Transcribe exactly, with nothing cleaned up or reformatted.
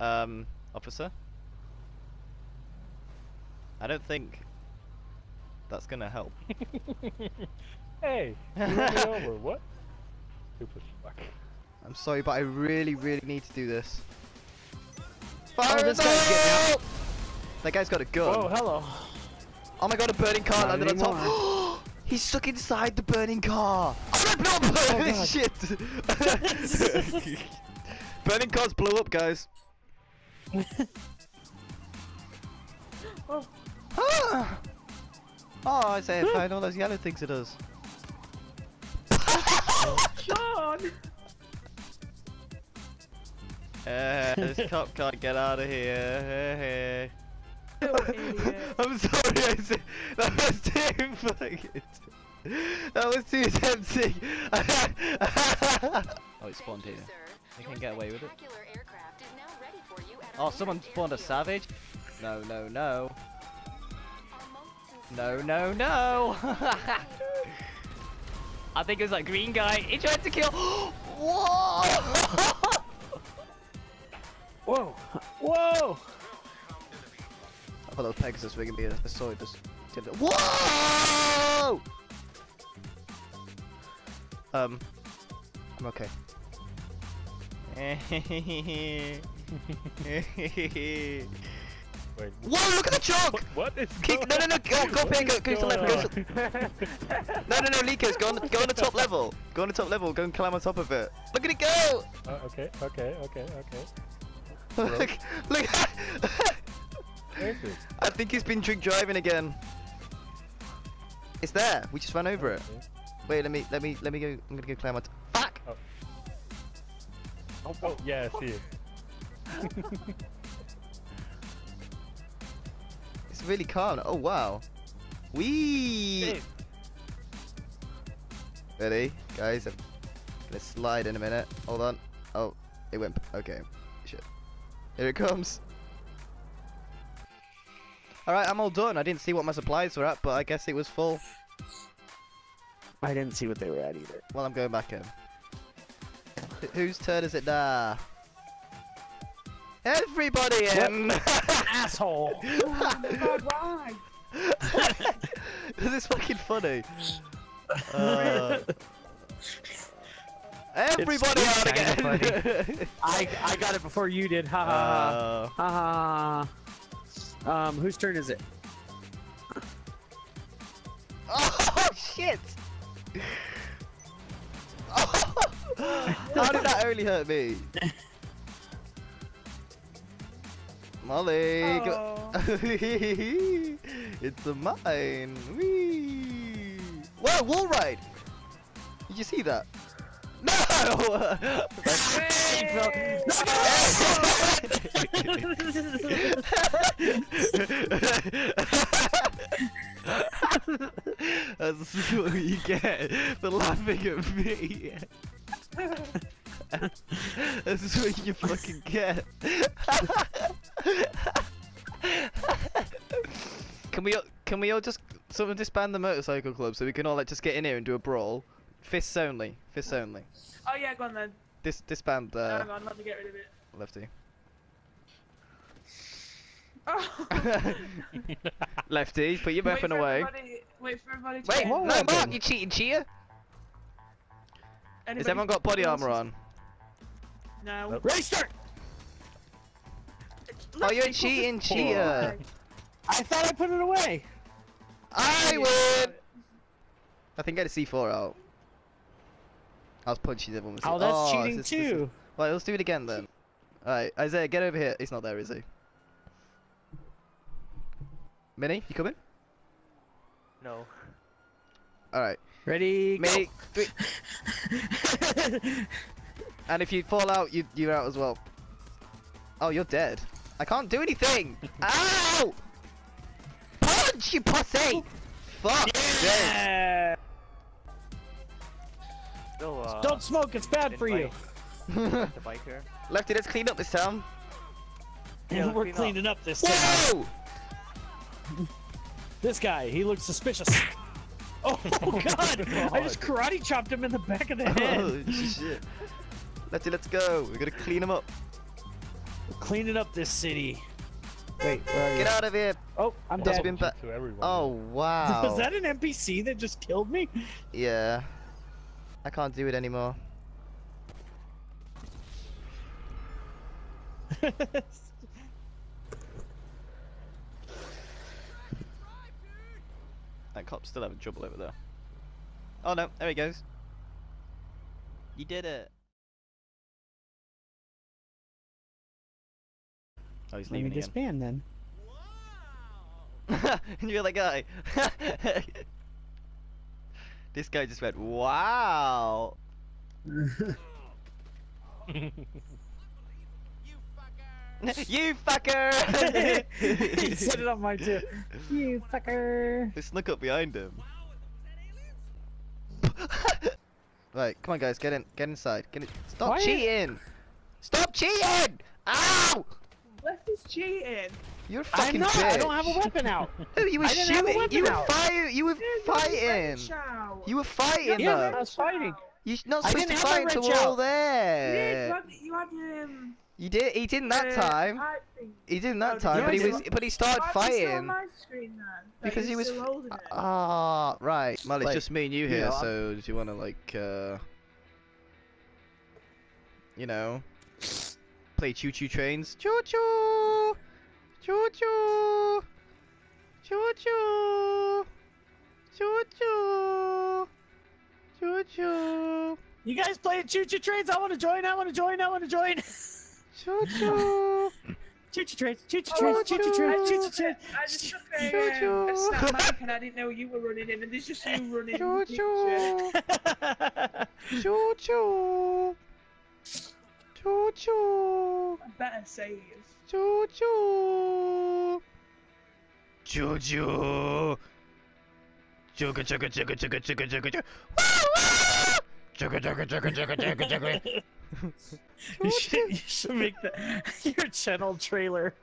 um, officer. I don't think that's gonna help. Hey, you ran me over, what? Stupid fuck. I'm sorry, but I really, really need to do this. Fire! Oh, this guy's getting out. That guy's got a gun. Oh, hello. Oh my god, a burning car landed on top. He's stuck inside the burning car. I'm not burning this shit. Burning cars blew up, guys. Oh. Ah. Oh, I say, I find all those yellow things it does. Sean! Uh, this cop can't get out of here. Hey, hey. I'm sorry, I said that was too fucking. That was too tempting. Oh, it spawned here. We can get away with it. Oh, someone spawned a savage. No, no, no. No, no, no. I think it was that green guy. He tried to kill. Whoa! Whoa! Whoa! I thought that was Pegasus rigging me. I saw it just. Whoa! Um, I'm okay. Wait. Whoa! Look at the chalk! What is going on? No, no, no! Go, go, pay, go, go to the left. Go to... no, no, no, Likos, go on, the, go on the top level. Go on the top level. Go and climb on top of it. Look at it go! Uh, okay, okay, okay, okay. Look! Look! I think he's been drink driving again. It's there. We just ran over okay. it. Wait, let me, let me, let me go. I'm gonna go climb on. Fuck! Oh. Oh, oh, yeah, I see it. It's really calm. Oh wow. Wee. Ready, guys? I'm gonna slide in a minute. Hold on. Oh, it went. Okay. Shit. Here it comes. Alright, I'm all done. I didn't see what my supplies were at, but I guess it was full. I didn't see what they were at either. Well, I'm going back in. H whose turn is it now? Everybody in! Asshole! Oh my god, why? This is fucking funny. Uh... Everybody it's out again! I I got it before you did. Ha ha ha. Ha ha. Um, whose turn is it? Oh shit! Oh. How did that only hurt me? Molly, oh. It's a mine. Wee. Whoa, wall ride! Did you see that? No! That's what you get for laughing at me. That's what you fucking get. Can we all, can we all just sort of disband the motorcycle club so we can all like just get in here and do a brawl? Fists only. Fists only. Oh yeah, go on then. Dis disband the... Uh, no, I'd love to get rid of it. Lefty. Oh. Lefty, put your weapon away. Everybody. Wait for everybody to... Wait, no, Mark, you cheating cheater! Has everyone got body armor on? No. Nope. Ready, start! Oh, you're cheating cheater! I thought I put it away! I win! I think I had a C four out. I was punching everyone. Oh, that's oh, cheating this, too. This is... Well, let's do it again then. Alright, Isaiah, get over here. He's not there, is he? MiNy, you coming? No. Alright. Ready, MiNy, go. Three. And if you fall out, you, you're out as well. Oh, you're dead. I can't do anything! Ow! Punch, you pussy! Fuck yeah. This! Still, uh, don't smoke, it's bad for bike. You! Lefty, let's clean up this town. Yeah, we're clean cleaning up, up this Whoa! Town. This guy, he looks suspicious. Oh, oh god! God! I just karate chopped him in the back of the head! Oh shit. Lefty, let's go. We're gonna clean him up. Cleaning up this city. Wait, where are you? Get out of here! Oh, I'm dead. Been ba oh, wow. Was that an N P C that just killed me? Yeah. I can't do it anymore. That cop's still having trouble over there. Oh no, there he goes. You did it. Oh, he's leaving again. Disband then. Wow. And you're the guy. This guy just went, wow. You fucker! He said it on my too. You fucker! They snuck up behind him. Wow, was that aliens? Right, come on guys, get in, get inside, get in. Stop Why cheating! You... Stop cheating! Ow! Lefty's cheating. You're a fucking I know, bitch. I don't have a weapon out. Dude, you were shooting. You were fighting. You were fighting. You were fighting. Yeah, I was fighting. You're not supposed to fight until we're all there. You had him. You did. He didn't that uh, time. He didn't that oh, time, but he was. But he started oh, fighting. On my screen, then, because he was. Ah, uh, right. Well, it's like, just me and you here. You know, so do you want to like, uh, you know, play choo-choo trains? Choo-choo, choo-choo, choo-choo, choo-choo, choo-choo. You guys playing choo-choo trains? I want to join. I want to join. I want to join. Choo-choo! Choo-choo trains, choo-choo trains, choo-choo trains, choo-choo trains. I just took a, um, a snap back and I didn't know you were running in, and there's just you running. Choo-choo! Choo-choo! Choo-choo! I better say yes. Choo-choo! Choo-choo! Chugga chugga chugga chugga chugga chugga chugga. Woo! Chugga chugga chugga chugga chugga chugga. You should, you should make that your channel trailer.